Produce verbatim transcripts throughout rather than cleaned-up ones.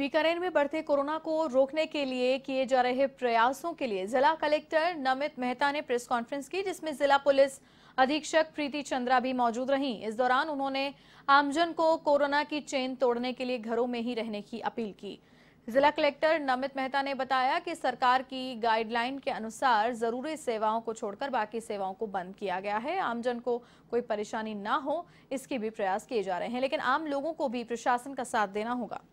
बीकानेर में बढ़ते कोरोना को रोकने के लिए किए जा रहे प्रयासों के लिए जिला कलेक्टर नमित मेहता ने प्रेस कॉन्फ्रेंस की, जिसमें जिला पुलिस अधीक्षक प्रीति चंद्रा भी मौजूद रहीं। इस दौरान उन्होंने आमजन को कोरोना की चेन तोड़ने के लिए घरों में ही रहने की अपील की। जिला कलेक्टर नमित मेहता ने बताया कि सरकार की गाइडलाइन के अनुसार जरूरी सेवाओं को छोड़कर बाकी सेवाओं को बंद किया गया है। आमजन को कोई परेशानी न हो, इसके भी प्रयास किए जा रहे हैं, लेकिन आम लोगों को भी प्रशासन का साथ देना होगा।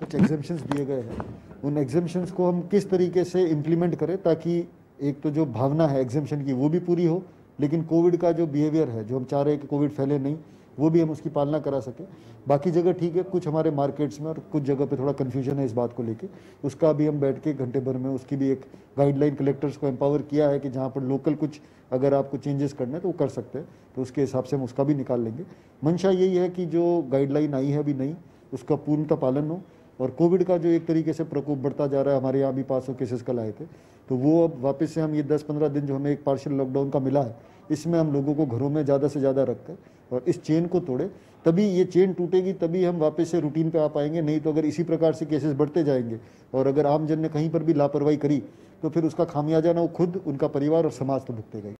कुछ एग्जेम्पशंस दिए गए हैं, उन एग्जेम्पशंस को हम किस तरीके से इम्प्लीमेंट करें ताकि एक तो जो भावना है एग्जेम्पशन की वो भी पूरी हो, लेकिन कोविड का जो बिहेवियर है, जो हम चाह रहे हैं कि कोविड फैले नहीं, वो भी हम उसकी पालना करा सकें। बाकी जगह ठीक है, कुछ हमारे मार्केट्स में और कुछ जगह पे थोड़ा कन्फ्यूजन है इस बात को लेके, उसका भी हम बैठ के घंटे भर में उसकी भी एक गाइडलाइन कलेक्टर्स को एम्पावर किया है कि जहाँ पर लोकल कुछ अगर आपको चेंजेस करने हैं तो वो कर सकते हैं, तो उसके हिसाब से हम उसका भी निकाल लेंगे। मंशा यही है कि जो गाइडलाइन आई है अभी नई, उसका पूर्णतः पालन हो और कोविड का जो एक तरीके से प्रकोप बढ़ता जा रहा है, हमारे यहाँ भी पाँच सौ केसेस कल आए थे, तो वो अब वापस से हम ये दस पंद्रह दिन जो हमें एक पार्शियल लॉकडाउन का मिला है, इसमें हम लोगों को घरों में ज़्यादा से ज़्यादा रख कर और इस चेन को तोड़े, तभी ये चेन टूटेगी, तभी हम वापस से रूटीन पे आ पाएंगे। नहीं तो अगर इसी प्रकार से केसेस बढ़ते जाएंगे और अगर आमजन ने कहीं पर भी लापरवाही करी तो फिर उसका खामियाजा ना वो खुद, उनका परिवार और समाज तो भुगतेगा।